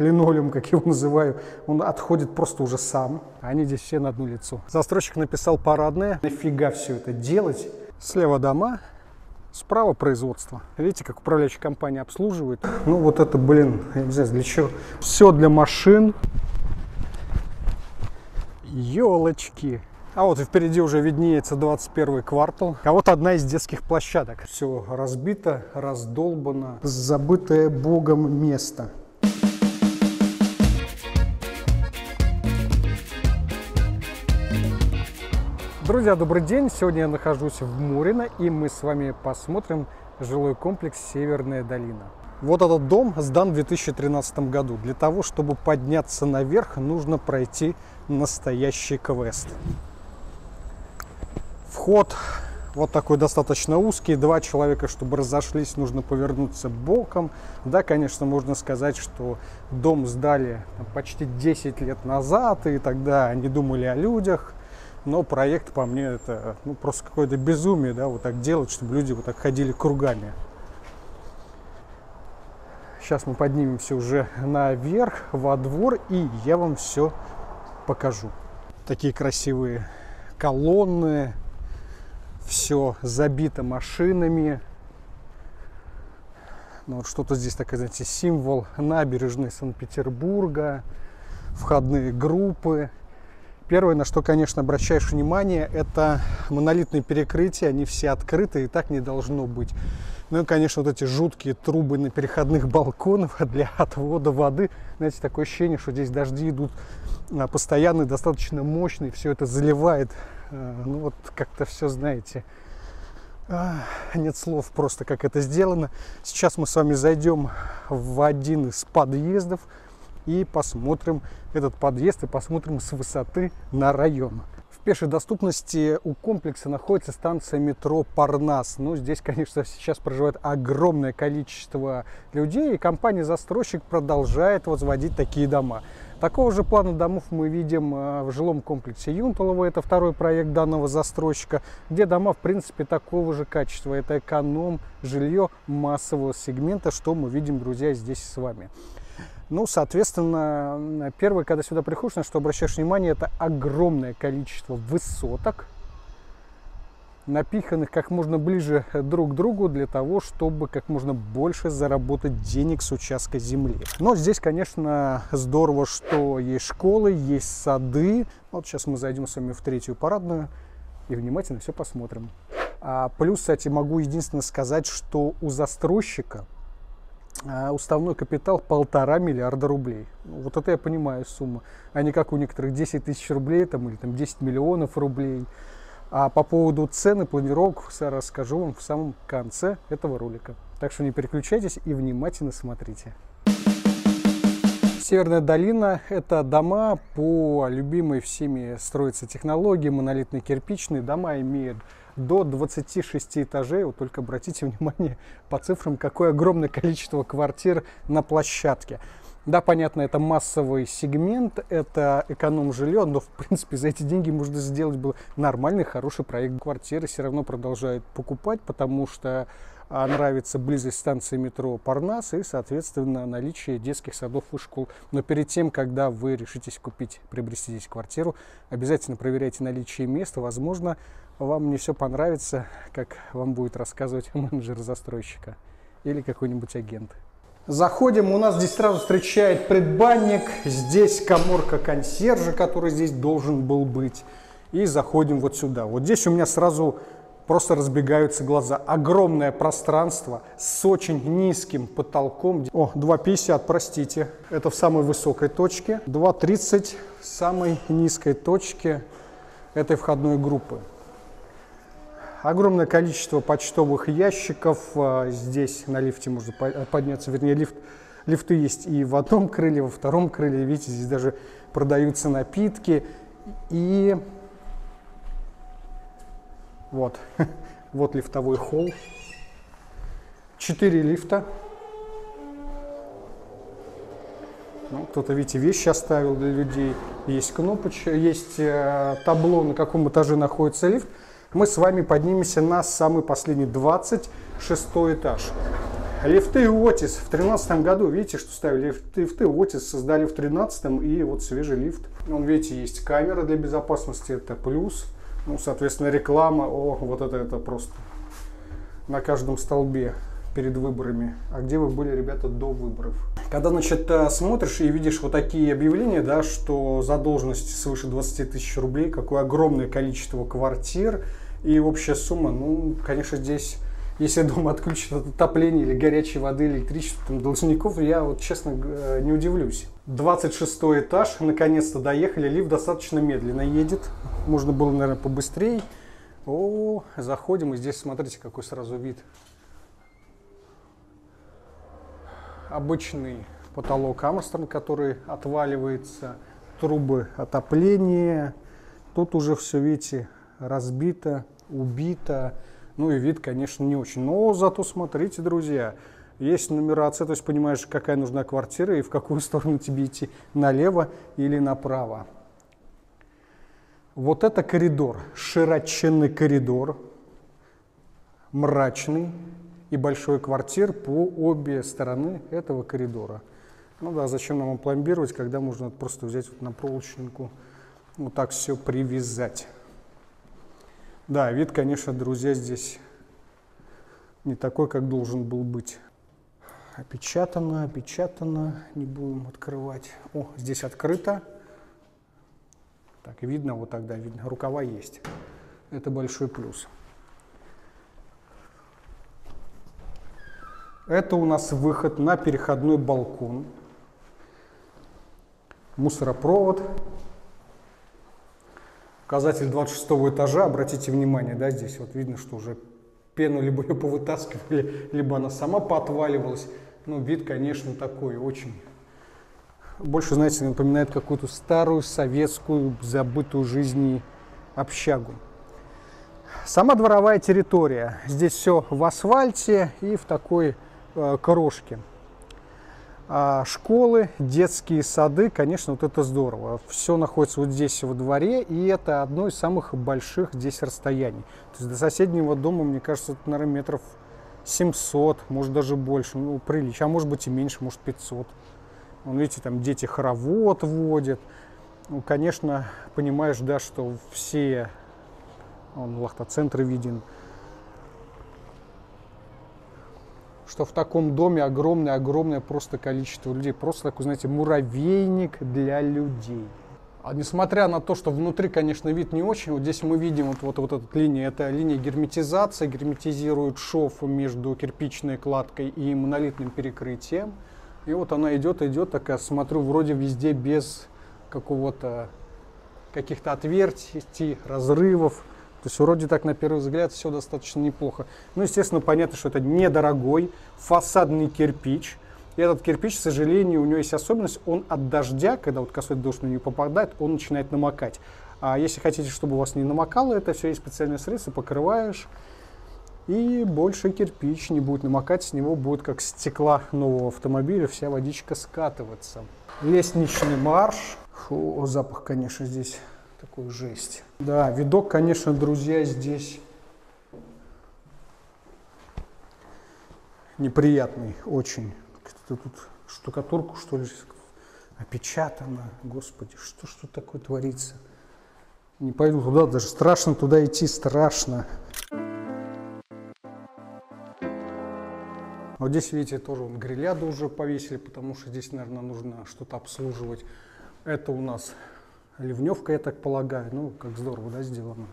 линолеум, как я его называю, он отходит просто уже сам. Они здесь все на одно лицо. Застройщик написал парадное. Нафига все это делать? Слева дома, справа производство. Видите, как управляющая компания обслуживает. Ну вот это, блин, я не знаю, для чего. Все для машин. Елочки. А вот и впереди уже виднеется 21-й квартал. А вот одна из детских площадок. Все разбито, раздолбано, забытое богом место. Друзья, добрый день! Сегодня я нахожусь в Мурино, и мы с вами посмотрим жилой комплекс «Северная долина». Вот этот дом сдан в 2013 году. Для того, чтобы подняться наверх, нужно пройти настоящий квест. Вход вот такой достаточно узкий. Два человека, чтобы разошлись, нужно повернуться боком. Да, конечно, можно сказать, что дом сдали почти 10 лет назад, и тогда они думали о людях. Но проект, по мне, это просто какое-то безумие, да, вот так делать, чтобы люди вот так ходили кругами. Сейчас мы поднимемся уже наверх, во двор, и я вам все покажу. Такие красивые колонны, все забито машинами. Ну, вот что-то здесь, так, знаете, символ набережной Санкт-Петербурга, входные группы. Первое, на что, конечно, обращаешь внимание, это монолитные перекрытия, они все открыты, и так не должно быть. Ну и, конечно, вот эти жуткие трубы на переходных балконах для отвода воды. Знаете, такое ощущение, что здесь дожди идут постоянно, достаточно мощные, все это заливает. Ну вот как-то все, знаете, нет слов просто, как это сделано. Сейчас мы с вами зайдем в один из подъездов и посмотрим этот подъезд, и посмотрим с высоты на район. В пешей доступности у комплекса находится станция метро Парнас. Ну, здесь, конечно, сейчас проживает огромное количество людей, и компания-застройщик продолжает возводить такие дома. Такого же плана домов мы видим в жилом комплексе Юнтолово. Это второй проект данного застройщика, где дома, в принципе, такого же качества. Это эконом-жилье массового сегмента, что мы видим, друзья, здесь с вами. Ну, соответственно, первое, когда сюда приходишь, на что обращаешь внимание, это огромное количество высоток, напиханных как можно ближе друг к другу для того, чтобы как можно больше заработать денег с участка земли. Но здесь, конечно, здорово, что есть школы, есть сады. Вот сейчас мы зайдем с вами в третью парадную и внимательно все посмотрим. А плюс, кстати, могу единственное сказать, что у застройщика уставной капитал 1,5 миллиарда рублей. Вот это я понимаю сумму. А не как у некоторых 10 тысяч рублей там, или там 10 миллионов рублей. А по поводу цены планировок расскажу вам в самом конце этого ролика. Так что не переключайтесь и внимательно смотрите. Северная долина – это дома по любимой всеми строится технологии, монолитные кирпичные. Дома имеют до 26 этажей. Вот только обратите внимание по цифрам, какое огромное количество квартир на площадке. Да, понятно, это массовый сегмент, это эконом-жилье, но, в принципе, за эти деньги можно сделать было нормальный, хороший проект. Квартиры все равно продолжают покупать, потому что нравится близость станции метро Парнас и, соответственно, наличие детских садов и школ. Но перед тем, когда вы решитесь купить, приобрести здесь квартиру, обязательно проверяйте наличие места. Возможно, вам не все понравится, как вам будет рассказывать менеджер застройщика или какой-нибудь агент. Заходим, у нас здесь сразу встречает предбанник, здесь каморка консьержа, который здесь должен был быть. И заходим вот сюда. Вот здесь у меня сразу просто разбегаются глаза. Огромное пространство с очень низким потолком. О, 2,50, простите. Это в самой высокой точке. 2,30 в самой низкой точке этой входной группы. Огромное количество почтовых ящиков. Здесь на лифте можно подняться. Вернее, лифты есть и в одном крыле, во втором крыле. Видите, здесь даже продаются напитки. И... вот, вот лифтовой холл. 4 лифта. Ну, кто-то, видите, вещи оставил для людей. Есть кнопочка, есть табло, на каком этаже находится лифт. Мы с вами поднимемся на самый последний 26 этаж. Лифты у Отис в 2013 году, видите, что ставили лифты у Отис, создали в 2013, и вот свежий лифт. Он, видите, есть камера для безопасности, это плюс. Ну, соответственно, реклама. О, вот это просто на каждом столбе перед выборами. А где вы были, ребята, до выборов? Когда, значит, смотришь и видишь вот такие объявления, да, что задолженность свыше 20 тысяч рублей, какое огромное количество квартир и общая сумма, ну, конечно, здесь... Если дома отключат отопление или горячей воды, электричество, там, должников, я вот честно не удивлюсь. 26 этаж, наконец-то доехали, лифт достаточно медленно едет. Можно было, наверное, побыстрее. О, заходим, и здесь смотрите, какой сразу вид. Обычный потолок Armstrong, который отваливается, трубы отопления. Тут уже все, видите, разбито, убито. Ну и вид, конечно, не очень. Но зато смотрите, друзья, есть нумерация, то есть понимаешь, какая нужна квартира и в какую сторону тебе идти, налево или направо. Вот это коридор, широченный коридор, мрачный и большой квартир по обе стороны этого коридора. Ну да, зачем нам пломбировать, когда можно просто взять вот на проволочнику, вот так все привязать. Да, вид, конечно, друзья, здесь не такой, как должен был быть. Опечатано, опечатано. Не будем открывать. О, здесь открыто. Так, видно, вот тогда видно. Рукава есть. Это большой плюс. Это у нас выход на переходной балкон. Мусоропровод. Указатель 26 этажа, обратите внимание, да, здесь вот видно, что уже пену либо ее повытаскивали, либо она сама поотваливалась. Ну, вид, конечно, такой очень. Больше, знаете, напоминает какую-то старую советскую, забытую жизнью общагу. Сама дворовая территория. Здесь все в асфальте и в такой крошке. Школы, детские сады, конечно, вот это здорово. Все находится вот здесь во дворе, и это одно из самых больших здесь расстояний. То есть до соседнего дома, мне кажется, это, наверное, метров 700, может даже больше, ну, прилич, а может быть и меньше, может 500. Вон, видите, там дети хоровод водят. Ну, конечно, понимаешь, да, что все... Вон, Лахта-центр виден. Что в таком доме огромное-огромное просто количество людей. Просто такой, знаете, муравейник для людей. А несмотря на то, что внутри, конечно, вид не очень, вот здесь мы видим вот эту линию. Это линия герметизации, герметизирует шов между кирпичной кладкой и монолитным перекрытием. И вот она идет, такая, смотрю, вроде везде без каких-то отверстий, разрывов. То есть вроде так на первый взгляд все достаточно неплохо. Ну, естественно, понятно, что это недорогой фасадный кирпич. И этот кирпич, к сожалению, у него есть особенность. Он от дождя, когда вот косой дождь на него попадает, он начинает намокать. А если хотите, чтобы у вас не намокало, это все есть специальные средства, покрываешь. И больше кирпич не будет намокать, с него будет как с стекла нового автомобиля вся водичка скатываться. Лестничный марш. Фу, запах, конечно, здесь... Такую жесть. Да, видок, конечно, друзья, здесь неприятный очень. Кто-то тут штукатурку, что ли, опечатано. Господи, что ж тут такое творится? Не пойду туда, даже страшно туда идти, страшно. Вот здесь, видите, тоже вон гриляду уже повесили, потому что здесь, наверное, нужно что-то обслуживать. Это у нас... Ливневка, я так полагаю. Ну, как здорово, да, сделано.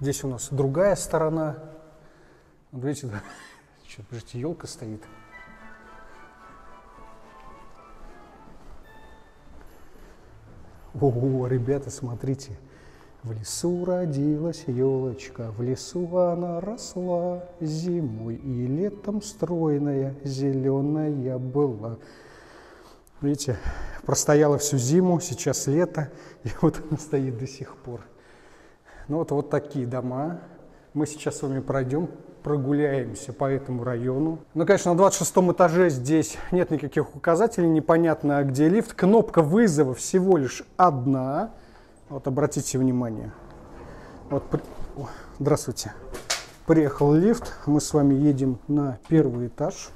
Здесь у нас другая сторона. Вот видите, да? Что-то, подождите, елка стоит. Ого, ребята, смотрите. В лесу родилась елочка, в лесу она росла зимой и летом стройная, зеленая была. Видите, простояла всю зиму, сейчас лето, и вот она стоит до сих пор. Ну вот такие дома. Мы сейчас с вами пройдем, прогуляемся по этому району. Ну, конечно, на 26 этаже здесь нет никаких указателей, непонятно, где лифт. Кнопка вызова всего лишь одна. Вот, обратите внимание. Вот, здравствуйте. Приехал лифт, мы с вами едем на первый этаж.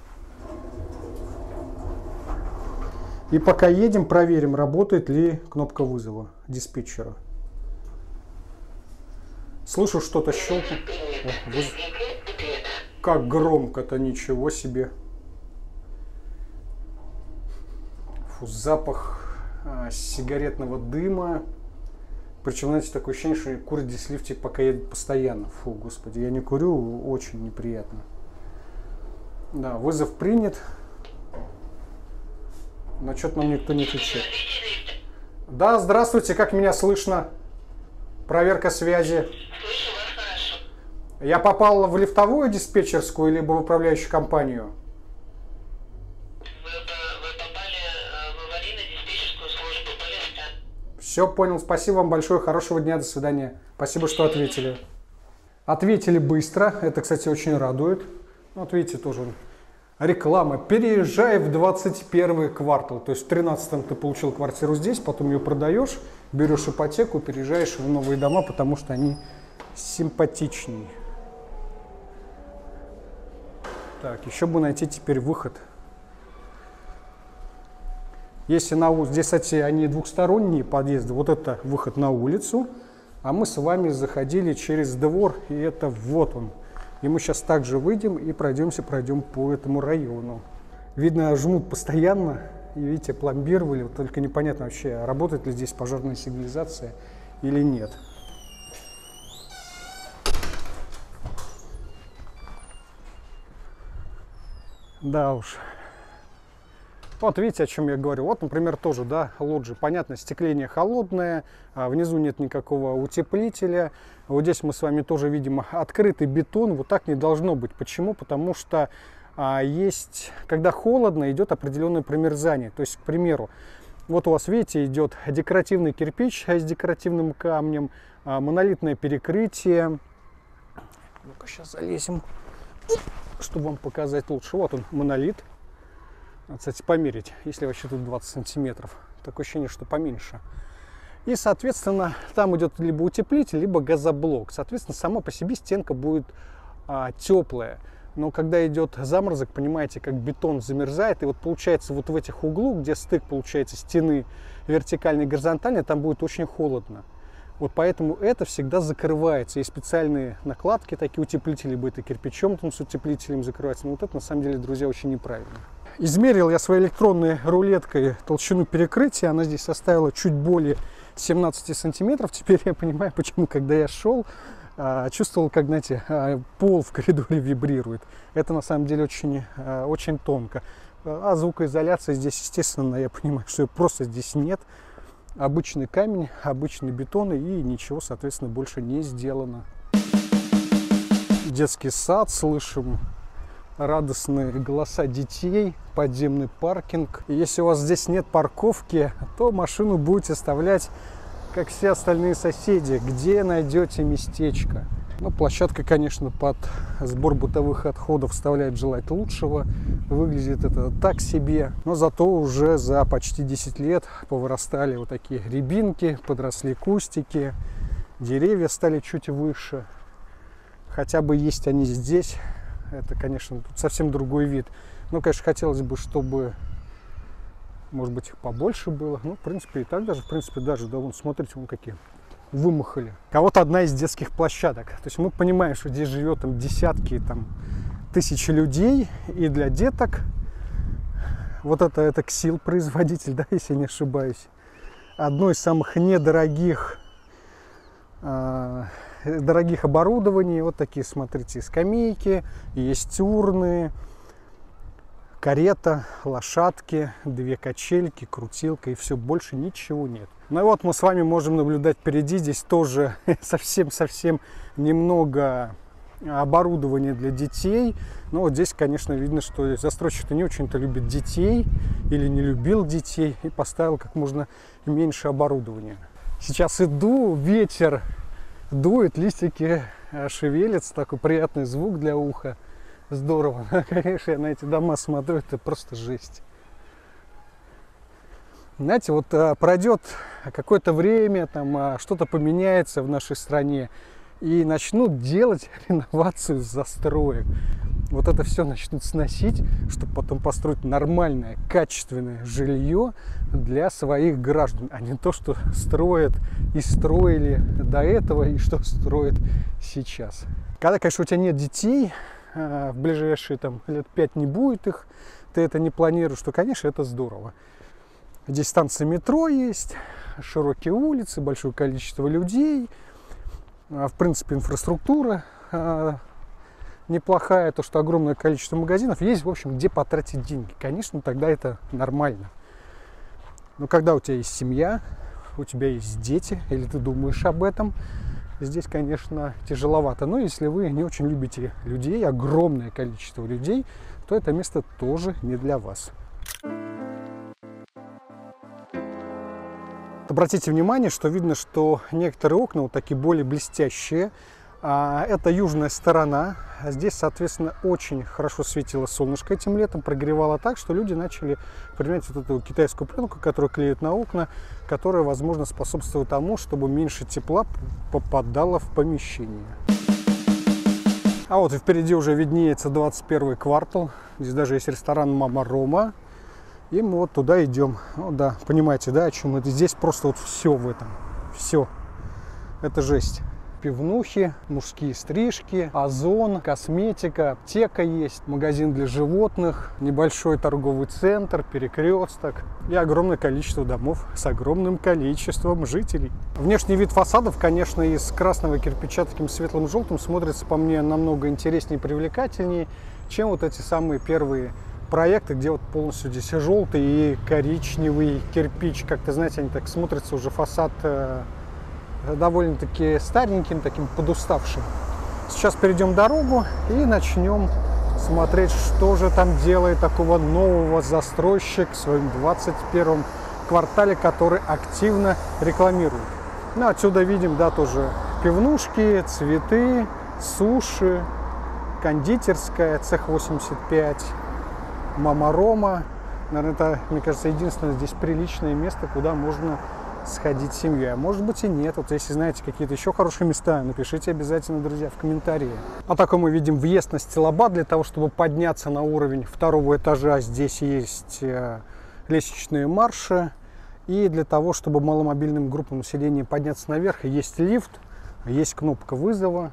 И пока едем, проверим, работает ли кнопка вызова диспетчера. Слышу, что-то щелкает. Как громко-то, ничего себе. Фу, запах сигаретного дыма. Причем, знаете, такое ощущение, что курят здесь лифтик, пока едут постоянно. Фу, господи, я не курю, очень неприятно. Да, вызов принят. Но что-то нам никто не отвечает. Да, здравствуйте, как меня слышно? Проверка связи. Слышу вас хорошо. Я попал в лифтовую диспетчерскую, либо в управляющую компанию? Вы попали в аварийно-диспетчерскую службу полиста. Все, понял, спасибо вам большое, хорошего дня, до свидания. Спасибо, что ответили. Ответили быстро, это, кстати, очень радует. Вот видите, тоже... Реклама. Переезжай в 21 квартал. То есть в 13-м ты получил квартиру здесь, потом ее продаешь, берешь ипотеку, переезжаешь в новые дома, потому что они симпатичнее. Так, еще бы найти теперь выход. Если на улице, здесь, кстати, они двухсторонние подъезды. Вот это выход на улицу. А мы с вами заходили через двор, и это вот он. И мы сейчас также выйдем и пройдем по этому району. Видно, жмут постоянно. И видите, пломбировали. Вот только непонятно вообще, работает ли здесь пожарная сигнализация или нет. Да уж. Вот видите, о чем я говорю. Вот, например, тоже, да, лоджии. Понятно, стекление холодное, внизу нет никакого утеплителя. Вот здесь мы с вами тоже видим открытый бетон. Вот так не должно быть. Почему? Потому что есть, когда холодно, идет определенное промерзание. То есть, к примеру, вот у вас, видите, идет декоративный кирпич с декоративным камнем, монолитное перекрытие. Ну-ка, сейчас залезем, чтобы вам показать лучше. Вот он, монолит. Кстати, померить, если вообще тут 20 сантиметров. Такое ощущение, что поменьше. И, соответственно, там идет либо утеплитель, либо газоблок. Соответственно, сама по себе стенка будет теплая. Но когда идет заморозок, понимаете, как бетон замерзает. И вот получается вот в этих углах, где стык получается стены вертикальной и горизонтальной, там будет очень холодно. Вот поэтому это всегда закрывается. Есть специальные накладки, такие утеплители, либо это кирпичом там с утеплителем закрывается. Но вот это, на самом деле, друзья, очень неправильно. Измерил я своей электронной рулеткой толщину перекрытия. Она здесь составила чуть более 17 сантиметров. Теперь я понимаю, почему, когда я шел, чувствовал, как, знаете, пол в коридоре вибрирует. Это на самом деле очень, очень тонко. А звукоизоляция здесь, естественно, я понимаю, что ее просто здесь нет. Обычный камень, обычный бетон, и ничего, соответственно, больше не сделано. Детский сад, слышим. Радостные голоса детей, подземный паркинг. И если у вас здесь нет парковки, то машину будете оставлять, как все остальные соседи, где найдете местечко. Но площадка, конечно, под сбор бытовых отходов оставляет желать лучшего. Выглядит это так себе. Но зато уже за почти 10 лет повырастали вот такие рябинки, подросли кустики, деревья стали чуть выше. Хотя бы есть они здесь. Это, конечно, тут совсем другой вид. Ну, конечно, хотелось бы, чтобы, может быть, их побольше было. Ну, в принципе, и так даже, в принципе, даже, да, вон, смотрите, вон какие вымахали. А вот одна из детских площадок. То есть мы понимаем, что здесь живет там десятки, там, тысячи людей. И для деток вот это КСИЛ производитель, да, если я не ошибаюсь. Одно из самых недорогих... дорогих оборудований. Вот такие, смотрите, скамейки, есть урны, карета, лошадки, две качельки, крутилка, и все, больше ничего нет. Ну и вот мы с вами можем наблюдать впереди, здесь тоже совсем-совсем немного оборудования для детей. Но вот здесь, конечно, видно, что застройщик-то не очень-то любит детей или не любил детей и поставил как можно меньше оборудования. Сейчас иду, ветер дует, листики шевелятся, такой приятный звук для уха. Здорово. Конечно, я на эти дома смотрю, это просто жесть. Знаете, вот пройдет какое-то время, там что-то поменяется в нашей стране, и начнут делать реновацию застроек. Вот это все начнут сносить, чтобы потом построить нормальное, качественное жилье для своих граждан, а не то, что строят и строили до этого, и что строят сейчас. Когда, конечно, у тебя нет детей, в ближайшие там, лет 5 не будет их, ты это не планируешь, то, конечно, это здорово. Здесь станция метро есть, широкие улицы, большое количество людей, в принципе, инфраструктура неплохая, то, что огромное количество магазинов есть, в общем, где потратить деньги. Конечно, тогда это нормально. Но когда у тебя есть семья, у тебя есть дети, или ты думаешь об этом, здесь, конечно, тяжеловато. Но если вы не очень любите людей, огромное количество людей, то это место тоже не для вас. Обратите внимание, что видно, что некоторые окна вот такие более блестящие. Это южная сторона. Здесь, соответственно, очень хорошо светило солнышко этим летом, прогревало так, что люди начали применять вот эту китайскую пленку, которую клеят на окна, которая, возможно, способствует тому, чтобы меньше тепла попадало в помещение. А вот и впереди уже виднеется 21-й квартал. Здесь даже есть ресторан «Мама Рома». И мы вот туда идем. Ну да, понимаете, да, о чем это? Здесь просто вот все в этом. Все. Это жесть. Пивнухи, мужские стрижки, Озон, косметика, аптека есть, магазин для животных, небольшой торговый центр, Перекресток и огромное количество домов с огромным количеством жителей. Внешний вид фасадов, конечно, из красного кирпича таким светлым желтым смотрится, по мне, намного интереснее и привлекательнее, чем вот эти самые первые проекты, где вот полностью здесь желтый и коричневый кирпич. Как-то, знаете, они так смотрятся, уже фасад довольно-таки стареньким, таким подуставшим. Сейчас перейдем дорогу и начнем смотреть, что же там делает такого нового застройщик в своем 21-м квартале, который активно рекламирует. Ну, отсюда видим, да, тоже пивнушки, цветы, суши, кондитерская, Цех 85, Мама Рома. Наверное, это, мне кажется, единственное здесь приличное место, куда можно сходить семья, может быть и нет. Вот если знаете какие-то еще хорошие места, напишите обязательно, друзья, в комментарии. А так мы видим въезд на стилобат. Для того, чтобы подняться на уровень второго этажа, здесь есть лестничные марши. И для того, чтобы маломобильным группам населения подняться наверх, есть лифт, есть кнопка вызова.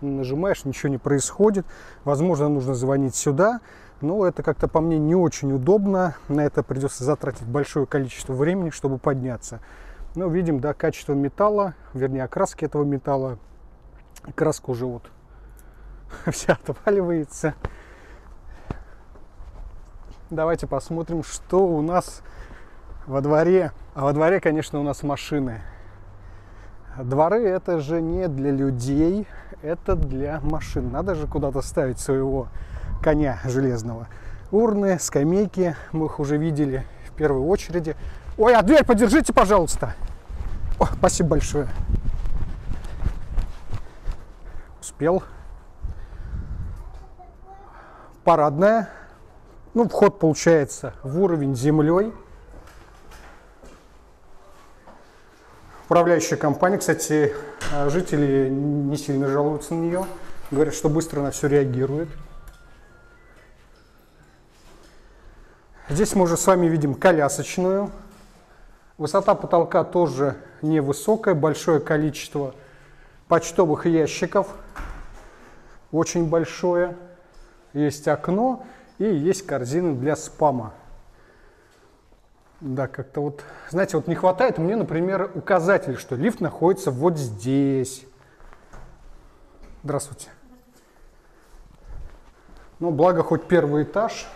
Нажимаешь, ничего не происходит. Возможно, нужно звонить сюда. Но это как-то, по мне, не очень удобно. На это придется затратить большое количество времени, чтобы подняться. Но видим, да, качество металла, вернее, окраски этого металла. Краска уже вот вся отваливается. Давайте посмотрим, что у нас во дворе. А во дворе, конечно, у нас машины. Дворы — это же не для людей, это для машин. Надо же куда-то ставить своего коня железного. Урны, скамейки, мы их уже видели в первую очередь. Ой, а дверь подержите, пожалуйста. О, спасибо большое. Успел. Парадная. Ну, вход получается в уровень землей. Управляющая компания, кстати, жители не сильно жалуются на нее. Говорят, что быстро на все реагирует. Здесь мы уже с вами видим колясочную. Высота потолка тоже невысокая. Большое количество почтовых ящиков. Очень большое. Есть окно и есть корзины для спама. Да, как-то вот, знаете, вот не хватает мне, например, указателей, что лифт находится вот здесь. Здравствуйте. Ну, благо, хоть первый этаж.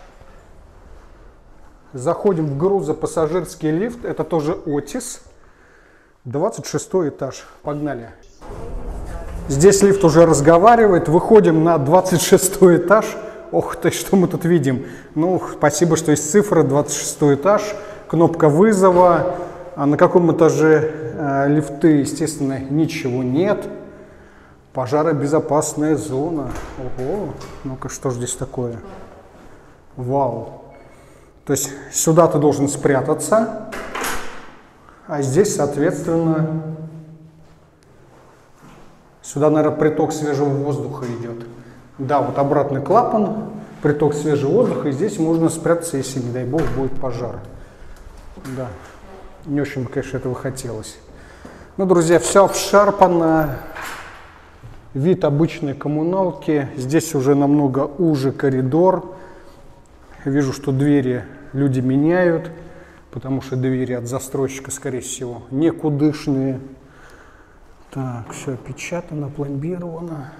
Заходим в грузопассажирский лифт. Это тоже Отис. 26 этаж. Погнали. Здесь лифт уже разговаривает. Выходим на 26 этаж. Ох ты, что мы тут видим? Ну, спасибо, что есть цифра. 26 этаж. Кнопка вызова. А на каком этаже лифты, естественно, ничего нет. Пожаробезопасная зона. Ого. Ну-ка, что же здесь такое? Вау. То есть сюда ты должен спрятаться, а здесь, соответственно, Сюда, наверное, приток свежего воздуха идет. Да, вот обратный клапан, приток свежего воздуха, и здесь можно спрятаться, если, не дай бог, будет пожар. Да, не очень, конечно, этого хотелось. Ну, друзья, все обшарпано. Вид обычной коммуналки. Здесь уже намного уже коридор. Вижу, что двери люди меняют, потому что двери от застройщика, скорее всего, никудышные. Так, все опечатано, пломбировано.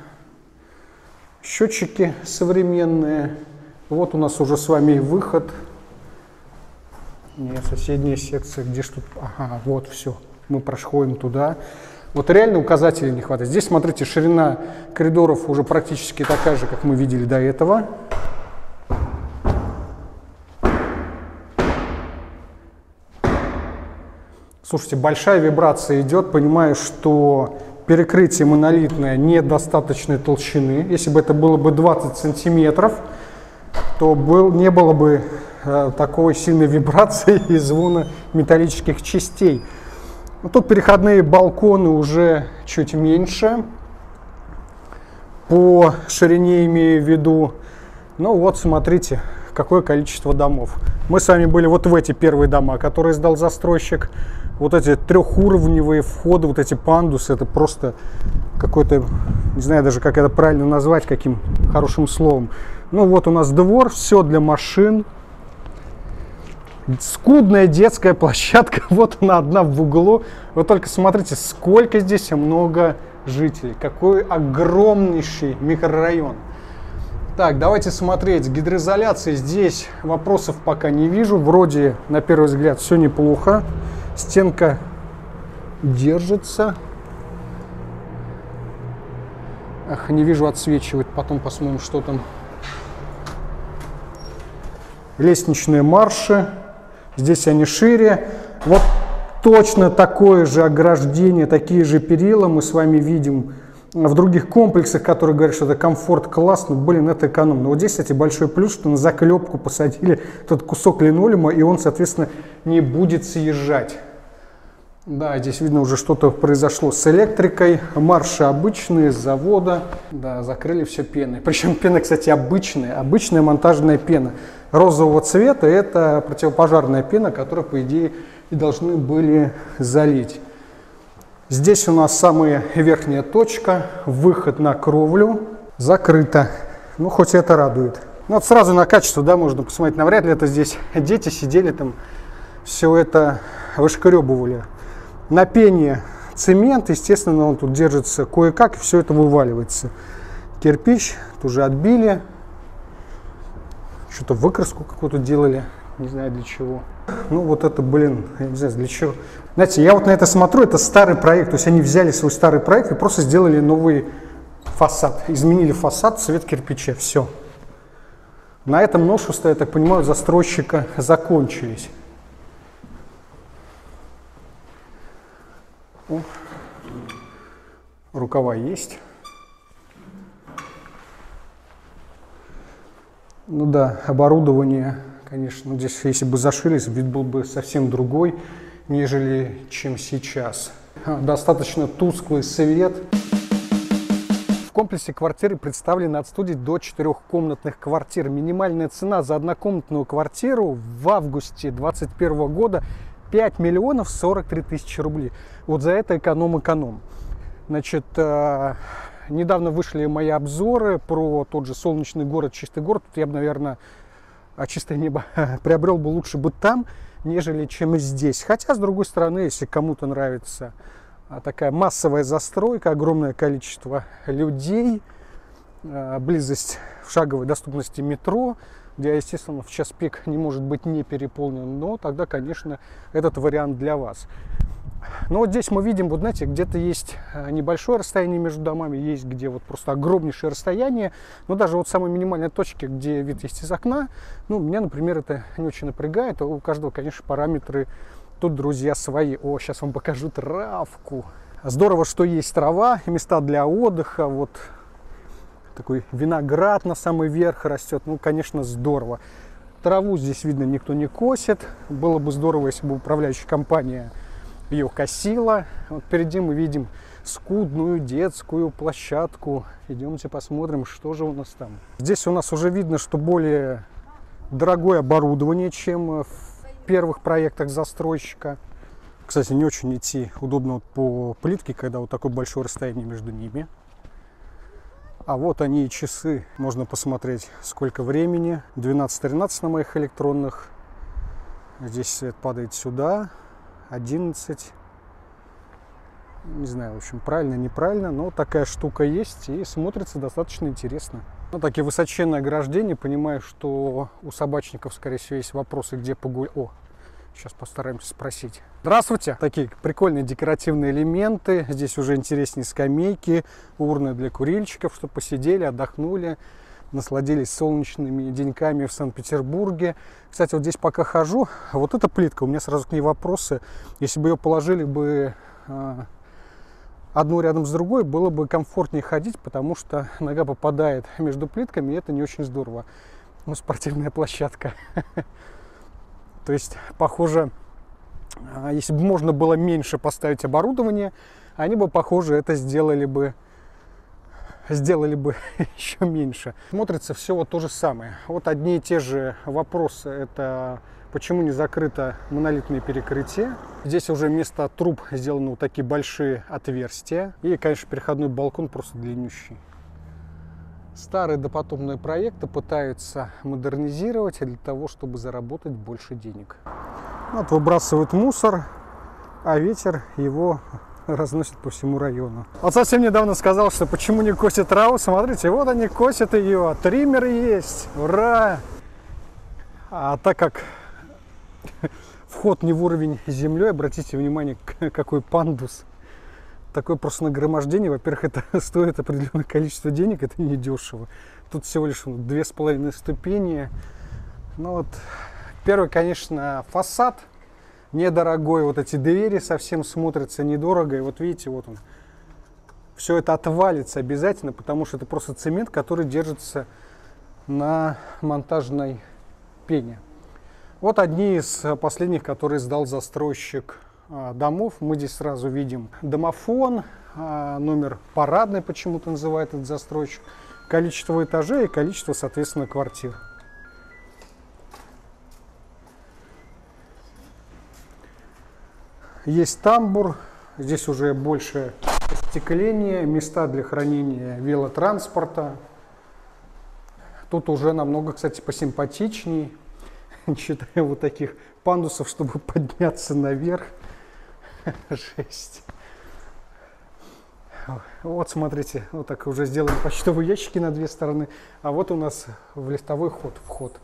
Счетчики современные. Вот у нас уже с вами выход. Нет, соседняя секция, где что-то... Ага, вот все. Мы проходим туда. Вот реально указателей не хватает. Здесь, смотрите, ширина коридоров уже практически такая же, как мы видели до этого. Слушайте, большая вибрация идет. Понимаю, что перекрытие монолитное недостаточной толщины. Если бы это было бы 20 сантиметров, то не было бы такой сильной вибрации и звона металлических частей. Ну, тут переходные балконы уже чуть меньше по ширине, имею в виду. Ну вот, смотрите, какое количество домов. Мы с вами были вот в эти первые дома, которые сдал застройщик. Вот эти трехуровневые входы, вот эти пандусы, это просто какой-то, не знаю даже, как это правильно назвать, каким хорошим словом. Ну вот у нас двор, все для машин. Скудная детская площадка, вот она одна в углу. Вы только смотрите, сколько здесь много жителей, какой огромнейший микрорайон. Так, давайте смотреть. Гидроизоляции здесь вопросов пока не вижу. Вроде, на первый взгляд, все неплохо. Стенка держится. Ах, не вижу, отсвечивает. Потом посмотрим, что там. Лестничные марши. Здесь они шире. Вот точно такое же ограждение, такие же перила мы с вами видим в других комплексах, которые говорят, что это комфорт-класс. Ну, блин, это экономно. Вот здесь, кстати, большой плюс, что на заклепку посадили этот кусок линолеума, и он, соответственно, не будет съезжать. Да, здесь видно, уже что-то произошло с электрикой. Марши обычные, с завода. Да, закрыли все пеной. Причем пена, кстати, обычная. Обычная монтажная пена. Розового цвета. Это противопожарная пена, которую, по идее, и должны были залить. Здесь у нас самая верхняя точка. Выход на кровлю. Закрыто. Ну, хоть это радует. Ну, вот сразу на качество, да, можно посмотреть. Навряд ли это здесь дети сидели там, все это вышкребывали. На пене цемент, естественно, он тут держится кое-как, все это вываливается. Кирпич тоже отбили. Что-то выкраску какую-то делали, не знаю для чего. Ну вот это, блин, я не знаю для чего. Знаете, я вот на это смотрю, это старый проект, то есть они взяли свой старый проект и просто сделали новый фасад. Изменили фасад, цвет кирпича, все. На этом новшества, я так понимаю, застройщика закончились. Рукава есть. Ну да, оборудование, конечно, здесь, если бы зашились, вид был бы совсем другой, нежели чем сейчас. Достаточно тусклый свет. В комплексе квартиры представлены от студий до 4-комнатных квартир. Минимальная цена за однокомнатную квартиру в августе 2021 года 5 миллионов 43 тысячи рублей. Вот за это эконом. Значит, недавно вышли мои обзоры про тот же Солнечный город, Чистый город. Я бы, наверное, Чистое небо приобрел бы лучше бы там, нежели чем здесь. Хотя, с другой стороны, если кому-то нравится такая массовая застройка, огромное количество людей, близость в шаговой доступности метро, где, естественно, в час пик не может быть не переполнен, но тогда, конечно, этот вариант для вас. Но вот здесь мы видим, вот знаете, где-то есть небольшое расстояние между домами, есть где вот просто огромнейшее расстояние, но даже вот самой минимальной точки, где вид есть из окна, ну, меня, например, это не очень напрягает, у каждого, конечно, параметры тут, друзья, свои. О, сейчас вам покажу травку. Здорово, что есть трава, места для отдыха, вот. Такой виноград на самый верх растет. Ну, конечно, здорово. Траву здесь, видно, никто не косит. Было бы здорово, если бы управляющая компания ее косила. Вот впереди мы видим скудную детскую площадку. Идемте посмотрим, что же у нас там. Здесь у нас уже видно, что более дорогое оборудование, чем в первых проектах застройщика. Кстати, не очень идти удобно вот по плитке, когда вот такое большое расстояние между ними. А вот они и часы. Можно посмотреть, сколько времени. 12:13 на моих электронных. Здесь свет падает сюда. 11. Не знаю, в общем, правильно, неправильно, но такая штука есть и смотрится достаточно интересно. Ну, такие высоченные ограждения. Понимаю, что у собачников, скорее всего, есть вопросы, где погулять. О, сейчас постараемся спросить. Здравствуйте! Такие прикольные декоративные элементы. Здесь уже интереснее скамейки, урны для курильщиков, чтобы посидели, отдохнули, насладились солнечными деньками в Санкт-Петербурге. Кстати, вот здесь пока хожу, вот эта плитка, у меня сразу к ней вопросы. Если бы ее положили бы одну рядом с другой, было бы комфортнее ходить, потому что нога попадает между плитками, и это не очень здорово. Ну, спортивная площадка. То есть, похоже, если бы можно было меньше поставить оборудование, они бы, похоже, это сделали бы еще меньше. Смотрится все вот то же самое. Вот одни и те же вопросы. Это почему не закрыто монолитное перекрытие. Здесь уже вместо труб сделаны вот такие большие отверстия. И, конечно, переходной балкон просто длиннющий. Старые допотопные проекты пытаются модернизировать для того, чтобы заработать больше денег. Вот выбрасывают мусор, а ветер его разносит по всему району. Вот совсем недавно сказал, что почему не косит траву. Смотрите, вот они косят ее. Триммер есть. Ура! А так как вход не в уровень с землей, обратите внимание, какой пандус. Такое просто нагромождение. Во-первых, это стоит определенное количество денег. Это недешево. Тут всего лишь 2,5 ступени. Ну вот, первый, конечно, фасад. Недорогой, вот эти двери совсем смотрятся недорого. И вот видите, вот он. Все это отвалится обязательно, потому что это просто цемент, который держится на монтажной пене. Вот одни из последних, которые сдал застройщик домов. Мы здесь сразу видим домофон, номер парадный почему-то называет этот застройщик, количество этажей и количество, соответственно, квартир. Есть тамбур, здесь уже больше остекления, места для хранения велотранспорта. Тут уже намного, кстати, посимпатичней, не считая вот таких пандусов, чтобы подняться наверх. Жесть. Вот, смотрите, вот так уже сделали почтовые ящики на две стороны, а вот у нас в лифтовой ход вход.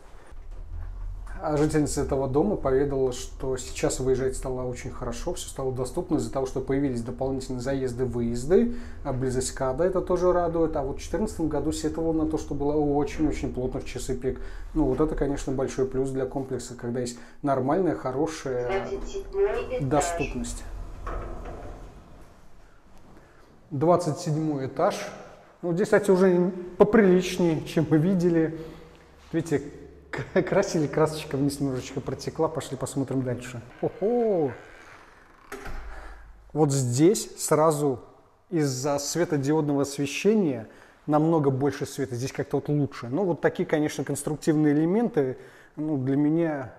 А жительница этого дома поведала, что сейчас выезжать стало очень хорошо, все стало доступно из-за того, что появились дополнительные заезды-выезды, близость КАДа это тоже радует, а вот в 2014 году сетовала на то, что было очень-очень плотно в часы пик. Ну вот это, конечно, большой плюс для комплекса, когда есть нормальная, хорошая доступность. 27 этаж. Ну, здесь, кстати, уже поприличнее, чем мы видели. Видите, красили красочка, вниз немножечко протекла. Пошли посмотрим дальше. О-хо! Вот здесь сразу из-за светодиодного освещения намного больше света. Здесь как-то вот лучше. Но вот такие, конечно, конструктивные элементы. Ну, для меня...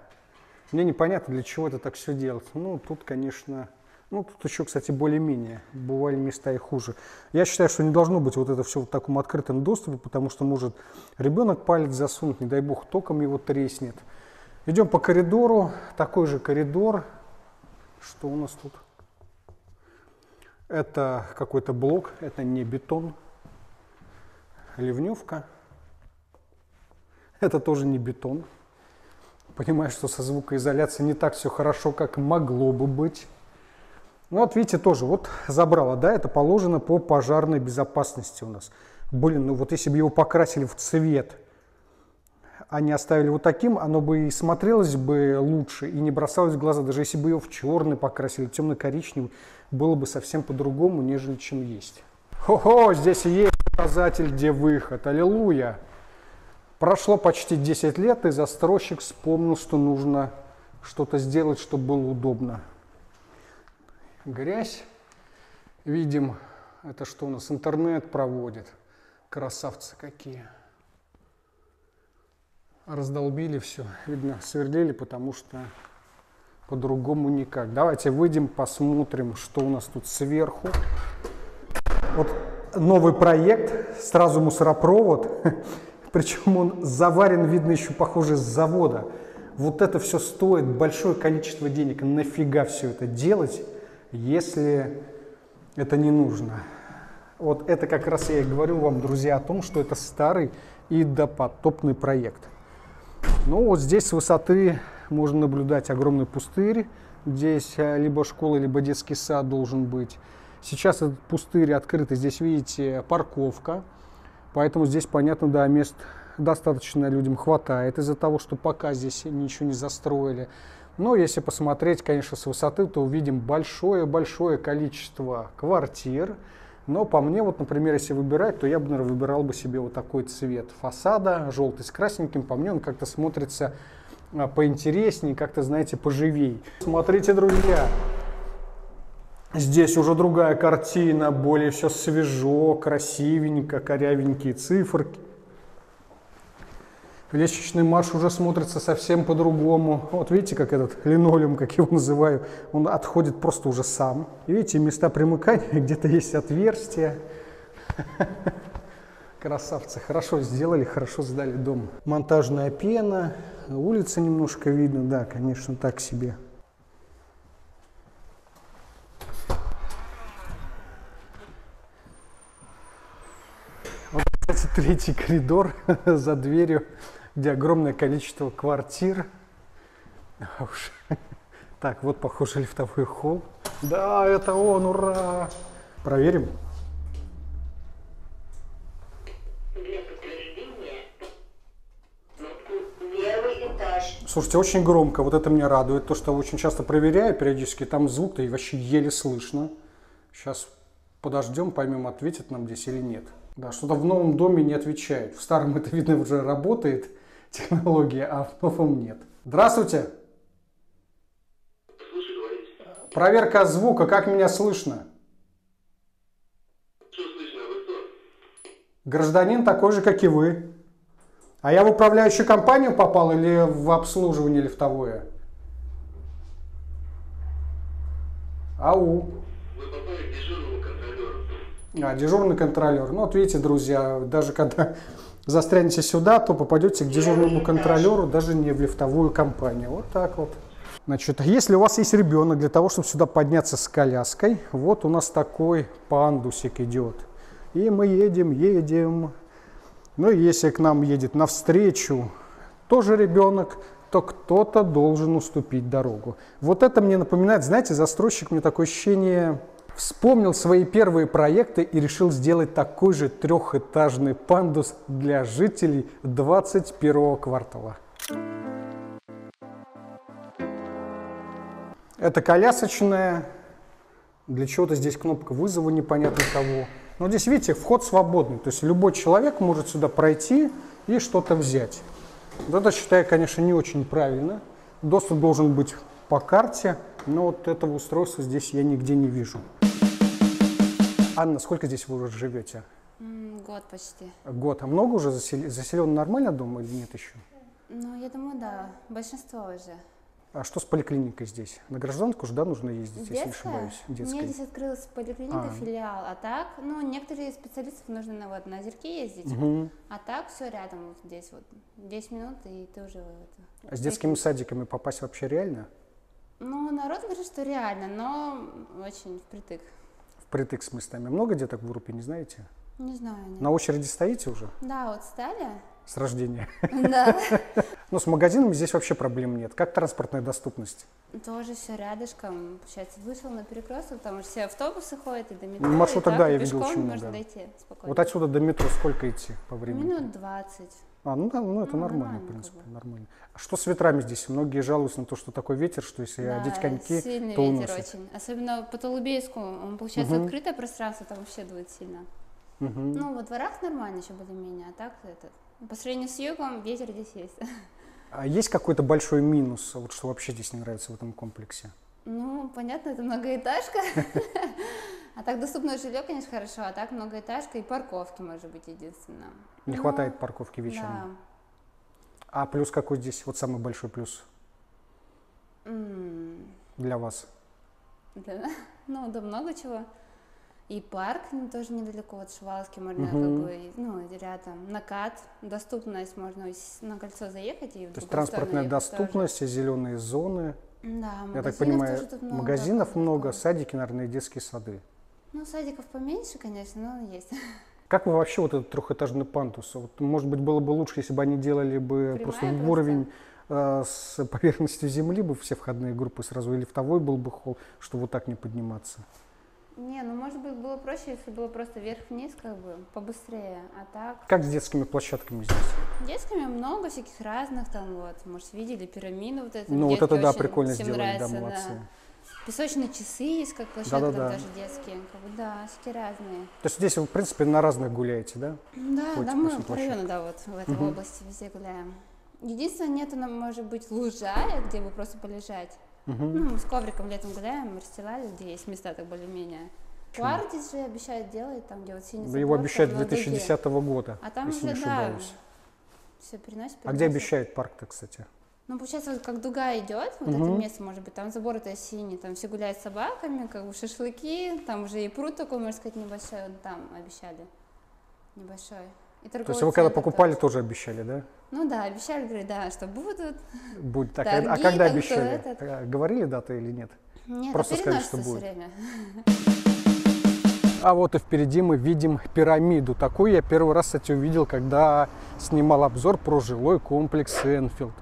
Мне непонятно, для чего это так все делать. Ну, тут, конечно... Ну, тут еще, кстати, более-менее. Бывали места и хуже. Я считаю, что не должно быть вот это все в таком открытом доступе, потому что может ребенок палец засунуть, не дай бог, током его треснет. Идем по коридору. Такой же коридор. Что у нас тут? Это какой-то блок, это не бетон. Ливневка. Это тоже не бетон. Понимаю, что со звукоизоляцией не так все хорошо, как могло бы быть. Ну вот видите, тоже вот забрало, да, это положено по пожарной безопасности у нас. Блин, ну вот если бы его покрасили в цвет, а не оставили вот таким, оно бы и смотрелось бы лучше, и не бросалось в глаза. Даже если бы ее в черный покрасили, темно-коричневый, было бы совсем по-другому, нежели чем есть. Хо-хо, здесь и есть указатель, где выход, аллилуйя. Прошло почти 10 лет, и застройщик вспомнил, что нужно что-то сделать, чтобы было удобно. Грязь, видим Это что у нас интернет проводит? Красавцы какие. Раздолбили все. Видно, сверлили, потому что по-другому никак. Давайте выйдем, посмотрим, что у нас тут сверху. Вот новый проект. Сразу мусоропровод. Причем он заварен, видно, еще похоже с завода. Вот это все стоит большое количество денег. Нафига все это делать, если это не нужно? Вот это как раз я и говорю вам, друзья, о том, что это старый и допотопный проект. Ну вот здесь с высоты можно наблюдать огромный пустырь. Здесь либо школа, либо детский сад должен быть. Сейчас этот пустырь открытый. Здесь, видите, парковка. Поэтому здесь, понятно, да, мест достаточно людям хватает из-за того, что пока здесь ничего не застроили. Но если посмотреть, конечно, с высоты, то увидим большое-большое количество квартир. Но по мне, вот, например, если выбирать, то я бы, наверное, выбирал бы себе вот такой цвет фасада, желтый с красненьким. По мне он как-то смотрится поинтереснее, как-то, знаете, поживей. Смотрите, друзья, здесь уже другая картина, более все свежо, красивенько, корявенькие циферки. Лестничный марш уже смотрится совсем по-другому. Вот видите, как этот линолеум, как я его называю, он отходит просто уже сам. И видите, места примыкания, где-то есть отверстия. Красавцы, хорошо сделали, хорошо сдали дом. Монтажная пена, улица немножко видно, да, конечно, так себе. Вот, кстати, третий коридор за дверью, где огромное количество квартир. Так, вот, похоже, лифтовой холл. Да, это он, ура! Проверим. Для подтверждения. Первый этаж. Слушайте, очень громко, вот это меня радует. То, что очень часто проверяю периодически, там звук-то и вообще еле слышно. Сейчас подождем, поймем, ответит нам здесь или нет. Да, что-то в новом доме не отвечает. В старом это, видно, уже работает технология, а в новом нет. Здравствуйте. Проверка звука. Как меня слышно? Что слышно? Вы кто? Гражданин такой же, как и вы. А я в управляющую компанию попал или в обслуживание лифтовое? Ау. Вы попали в дежурного контролера. А, дежурный контролер. Ну, вот видите, друзья, даже когда застрянете сюда, то попадете к дежурному контролеру, даже не в лифтовую компанию. Вот так вот. Значит, если у вас есть ребенок, для того, чтобы сюда подняться с коляской, вот у нас такой пандусик идет. И мы едем, едем. Ну, и если к нам едет навстречу тоже ребенок, то кто-то должен уступить дорогу. Вот это мне напоминает, знаете, застройщик, мне такое ощущение... Вспомнил свои первые проекты и решил сделать такой же трехэтажный пандус для жителей 21-го квартала. Это колясочная. Для чего-то здесь кнопка вызова непонятно кого. Но здесь, видите, вход свободный. То есть любой человек может сюда пройти и что-то взять. Вот это, считаю, конечно, не очень правильно. Доступ должен быть по карте. Но вот этого устройства здесь я нигде не вижу. Анна, сколько здесь вы уже живете? Год почти. Год. А много уже заселен нормально дома или нет еще? Ну, я думаю, да. Большинство уже. А что с поликлиникой здесь? На гражданку же, да, нужно ездить, детская? Если не ошибаюсь. Детская? Мне здесь открылась поликлиника, филиал. А так, ну, некоторые специалистов нужно на Озерки ездить. Угу. А так все рядом, вот здесь вот. 10 минут, и ты уже... А с детскими садиками попасть вообще реально? Ну, народ говорит, что реально, но очень впритык. Впритык с местами. Много деток в группе, не знаете? Не знаю. Нет. На очереди стоите уже? Да, вот стали. С рождения. Да. Но с магазинами здесь вообще проблем нет. Как транспортная доступность? Тоже все рядышком. Получается, вышел на Перекресток, потому что все автобусы ходят и до метро. Маршрута, да, я видел очень много. Можно дойти спокойно. Вот отсюда до метро сколько идти по времени? Минут 20. А, ну да, ну это нормально, в принципе, нормально. А что с ветрами здесь? Многие жалуются на то, что такой ветер, что если одеть коньки, сильный то ветер очень. Особенно по Толубейску, он, получается, открытое пространство, там вообще дует сильно. Ну, во дворах нормально еще более-менее, а так это... По сравнению с югом ветер здесь есть. А есть какой-то большой минус, вот что вообще здесь не нравится в этом комплексе? Ну, понятно, это многоэтажка. А так доступное жилье, конечно, хорошо, а так многоэтажка и парковки, может быть, единственно. Не хватает парковки вечером. Да. А плюс какой здесь, вот самый большой плюс для вас? Да, ну, да много чего. И парк тоже недалеко от Шуваловки, можно как бы, ну, рядом, на КАД, доступность, можно на кольцо заехать. И то есть транспортная доступность, зеленые зоны. Да, я так понимаю, много, магазинов много, садики, наверное, и детские сады. Ну, садиков поменьше, конечно, но есть. Как вы вообще вот этот трехэтажный пантус? Вот, может быть, было бы лучше, если бы они делали бы просто уровень с поверхностью земли, бы все входные группы сразу, и лифтовой был бы холл, чтобы вот так не подниматься. Не, ну может быть было проще, если было просто вверх-вниз, как бы, побыстрее, а так... Как с детскими площадками здесь? Детскими много всяких разных, там вот, может, видели пирамиду вот эту. Ну вот это да, прикольно сделали, да, молодцы. Да. Песочные часы есть, как площадка, да. даже детские, как бы, да, всякие разные. То есть здесь вы, в принципе, на разных гуляете, да? Да, хоть да, мы по району, да, вот, в этой области везде гуляем. Единственное, нету, может быть, лужая, где бы просто полежать. Ну, мы с ковриком летом гуляем, расстилали, где есть места так более-менее. Артис же обещают делать, там где вот синий забор. Его обещают 2010 года, а там если уже, не ошибаюсь. Да, все переносит. А где обещают парк-то, кстати? Ну, получается, вот как дуга идет, вот это место, может быть, там забор-то синий, там все гуляют с собаками, как бы шашлыки, там уже и пруд такой, можно сказать, небольшой, вот там обещали, небольшой. То есть вы когда покупали, тоже обещали, да? Ну да, обещали, говорю, да, что будут. Будет. Так, дорогие, а когда обещали? Говорили дату или нет? Нет, просто сказали, что будет. Время. А вот и впереди мы видим пирамиду. Такую я первый раз, кстати, увидел, когда снимал обзор про жилой комплекс Энфилд.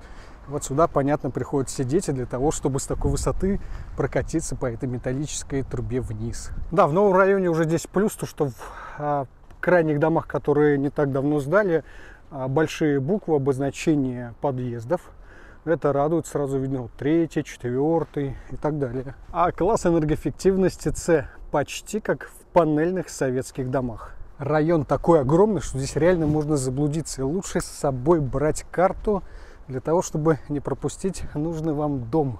Вот сюда, понятно, приходится дети для того, чтобы с такой высоты прокатиться по этой металлической трубе вниз. Да, в новом районе уже здесь плюс то, что в крайних домах, которые не так давно сдали, большие буквы обозначения подъездов. Это радует, сразу видно 3-й, 4-й и так далее. А класс энергоэффективности С почти как в панельных советских домах. Район такой огромный, что здесь реально можно заблудиться. И лучше с собой брать карту для того, чтобы не пропустить нужный вам дом.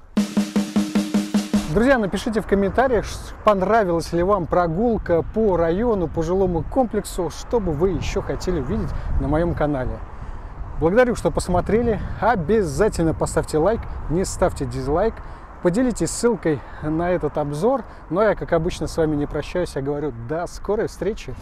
Друзья, напишите в комментариях, понравилась ли вам прогулка по району, по жилому комплексу, что бы вы еще хотели увидеть на моем канале. Благодарю, что посмотрели. Обязательно поставьте лайк, не ставьте дизлайк. Поделитесь ссылкой на этот обзор. Но я, как обычно, с вами не прощаюсь, я говорю до скорой встречи.